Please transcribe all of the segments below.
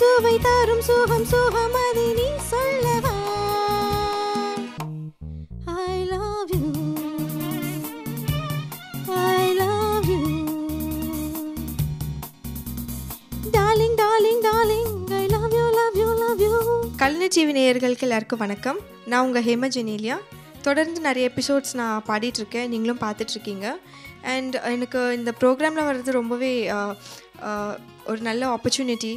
சுவை தரும் சுகம் சுகம் அதை நீ சொல்லவா? I love you, I love you. Darling, darling, darling, I love you, love you, love you. Kalaignar TV நேயர்களுக்கு எல்லாருக்கும் வணக்கம். நான் உங்கள் ஹேமா ஜெனிலியா. தொடர்ந்து நிறைய எபிசோட்ஸ் நான் பாடிட்டுருக்கேன், நீங்களும் பார்த்துட்ருக்கீங்க. அண்ட் எனக்கு இந்த ப்ரோக்ராமில் வர்றது ரொம்பவே ஒரு நல்ல ஆப்பர்ச்சுனிட்டி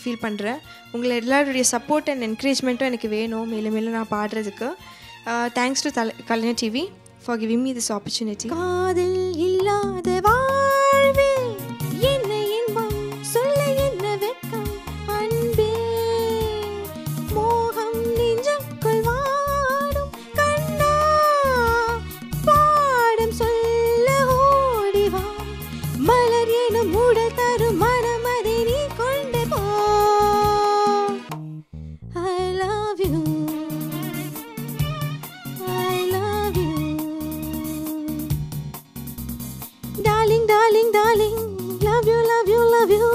ஃபீல் பண்ணுறேன். உங்களை எல்லாருடைய சப்போர்ட் அண்ட் என்கரேஜ்மெண்ட்டும் எனக்கு வேணும் மேலும் மேலும் நான் பாடுறதுக்கு. Thanks to Kalaignar TV for giving me this opportunity. காதல் இல்லாத வாழ்வே என்ன இன்பம், சொல்ல என்ன வெட்கம், அன்பே மோகம் நெஞ்சக்குள் வாடும் கண்ணா, பாடம் சொல்ல ஓடிவா, மலர் எனும் உடல் தரும் மனம் அதை நீ கொண்டு போ. I love you, I love you. Darling, darling, darling, love you, love you, love you.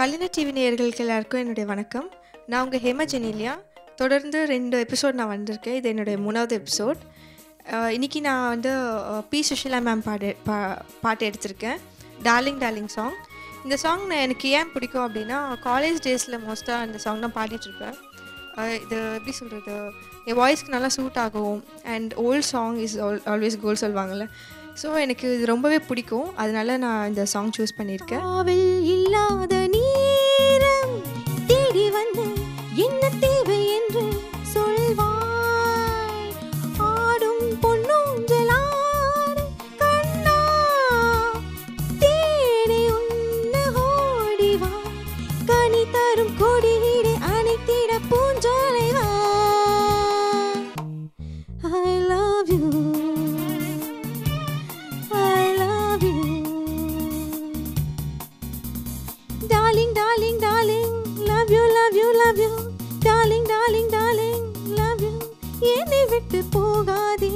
Kalaignar TV நேயர்களுக்கு எல்லாருக்கும் என்னுடைய வணக்கம். நான் உங்கள் ஹேமா ஜெனிலியா. தொடர்ந்து 2 எபிசோட் நான் வந்திருக்கேன், இது என்னுடைய 3வது எபிசோட். இன்றைக்கி நான் பி சுஷிலா மேம் பாட்டு எடுத்திருக்கேன், டார்லிங் டார்லிங் சாங். இந்த சாங் எனக்கு ஏன் பிடிக்கும் அப்படின்னா, காலேஜ் டேஸில் மோஸ்ட்டாக இந்த சாங் நான் பாடிட்டுருப்பேன். இது எப்படி சொல்கிறது, என் வாய்ஸ்க்கு நல்லா சூட் ஆகும். And old song is always gold சொல்லுவாங்கள்ல, ஸோ எனக்கு இது ரொம்பவே பிடிக்கும், அதனால நான் இந்த சாங் சூஸ் பண்ணியிருக்கேன். காவல் இல்லாத நீரம் தேடி வந்து என்ன தேவை என்று சொல்வாய், ஆடும் பொன்னூஞ்சலாடும் கண்ணா, தேடி உன்னை ஓடி வா, கனி தரும் கொடியிடை அணைத்திட பூஞ்சோலை வா. I love you, I love you. Darling, darling, darling, love you, love you, love you. Darling, darling, darling, love you. என்னை விட்டு போகாதே.